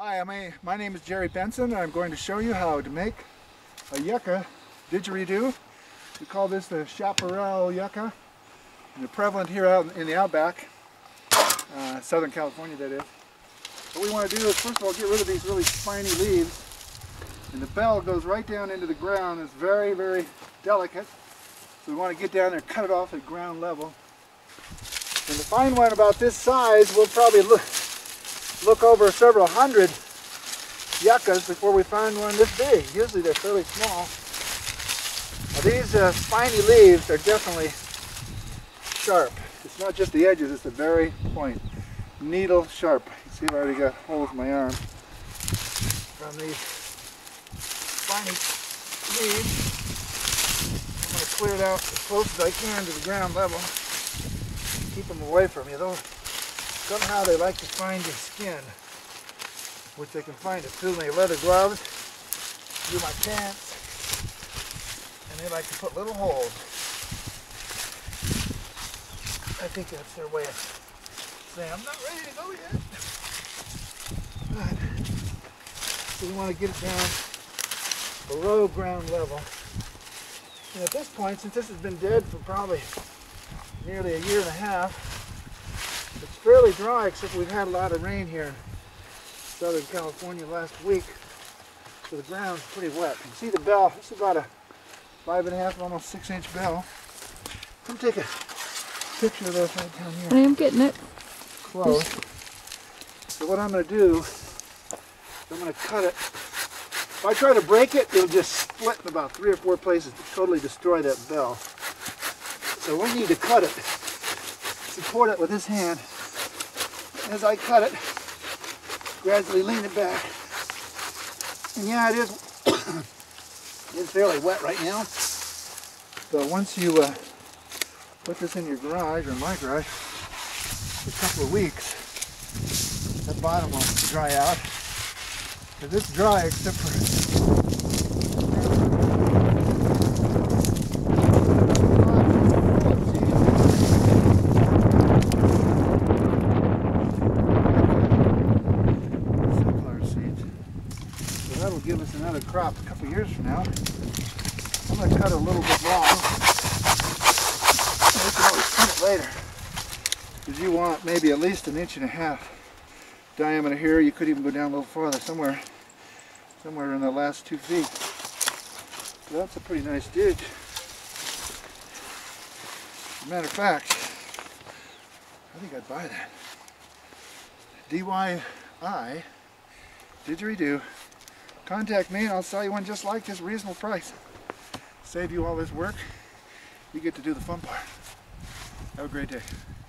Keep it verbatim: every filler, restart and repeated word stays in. Hi, I'm a, my name is Jerry Benson, and I'm going to show you how to make a yucca didgeridoo. We call this the chaparral yucca, and they're prevalent here out in the outback, uh, Southern California that is. What we want to do is, first of all, get rid of these really spiny leaves, and the bell goes right down into the ground. It's very, very delicate, so we want to get down there and cut it off at ground level. And to find one about this size, we'll probably look. look over several hundred yuccas before we find one this big. Usually they're fairly small. Now these uh, spiny leaves are definitely sharp. It's not just the edges, it's the very point. Needle sharp. You can see I've already got holes in my arm from these spiny leaves. I'm going to clear it out as close as I can to the ground level. Keep them away from you. They'll Somehow they like to find your skin, which they can find it through my leather gloves, through my pants, and they like to put little holes. I think that's their way of saying, I'm not ready to go yet. But, so we want to get it down below ground level. And at this point, since this has been dead for probably nearly a year and a half, it's fairly dry, except we've had a lot of rain here in Southern California last week, so the ground's pretty wet. You can see the bell. This is about a five and a half, almost six inch bell. Let me take a picture of those right down here. I am getting it. Close. So what I'm going to do is I'm going to cut it. If I try to break it, it'll just split in about three or four places to totally destroy that bell. So we need to cut it. Support it with this hand. As I cut it, gradually lean it back. And yeah, it is it's fairly wet right now. But once you uh, put this in your garage, or my garage, for a couple of weeks, that bottom will dry out. Because it's dry except for that'll give us another crop a couple years from now. I'm going to cut it a little bit long. We can always cut it later. Because you want maybe at least an inch and a half diameter here. You could even go down a little farther, somewhere somewhere in the last two feet. So that's a pretty nice ditch. As a matter of fact, I think I'd buy that. D I Y, didgeridoo. Contact me and I'll sell you one just like this, reasonable price. Save you all this work. You get to do the fun part. Have a great day.